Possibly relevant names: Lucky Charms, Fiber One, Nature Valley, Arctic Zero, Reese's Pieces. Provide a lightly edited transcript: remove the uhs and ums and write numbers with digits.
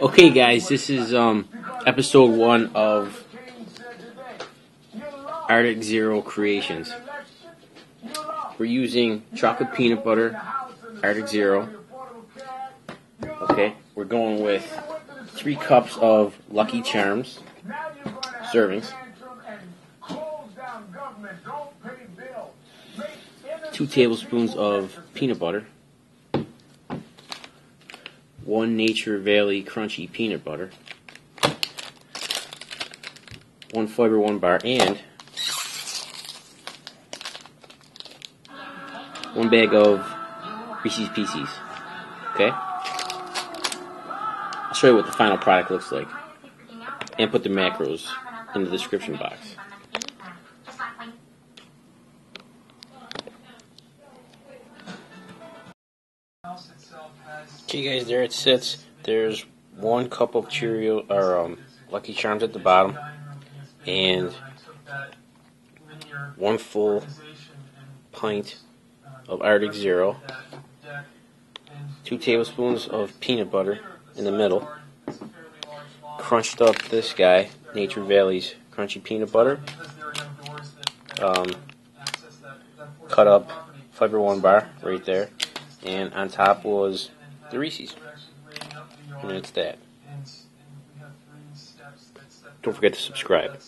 Okay guys, this is episode 1 of Arctic Zero Creations. We're using chocolate peanut butter, Arctic Zero. Okay, we're going with 3 cups of Lucky Charms servings, 2 tablespoons of peanut butter, 1 Nature Valley crunchy peanut butter, 1 Fiber One bar, and 1 bag of Reese's Pieces. Okay? I'll show you what the final product looks like and put the macros in the description box. Okay guys, there it sits. There's 1 cup of Cheerios or Lucky Charms at the bottom and 1 full pint of Arctic Zero, 2 tablespoons of peanut butter in the middle, crunched up this guy, Nature Valley's crunchy peanut butter, cut up Fiber One bar right there, and on top was the Reese's, and that's that. Don't forget to subscribe.